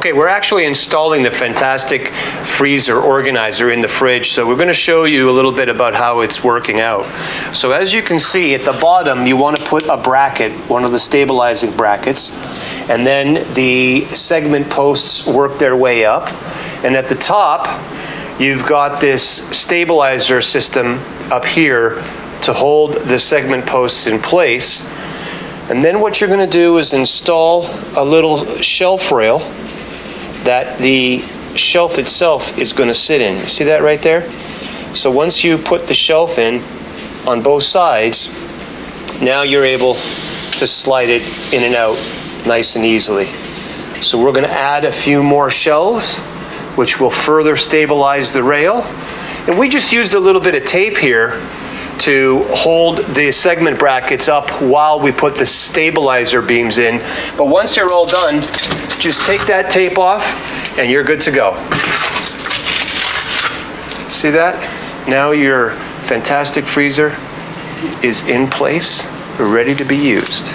Okay, we're actually installing the Fantastic Freezer organizer in the fridge, so we're going to show you a little bit about how it's working out. So as you can see at the bottom, you want to put a bracket, one of the stabilizing brackets, and then the segment posts work their way up, and at the top you've got this stabilizer system up here to hold the segment posts in place. And then what you're going to do is install a little shelf rail that the shelf itself is going to sit in. See that right there? So once you put the shelf in on both sides, now you're able to slide it in and out nice and easily. So we're going to add a few more shelves, which will further stabilize the rail. And we just used a little bit of tape here to hold the segment brackets up while we put the stabilizer beams in. But once you're all done, just take that tape off and you're good to go. See that? Now your Fantastic Freezer is in place, ready to be used.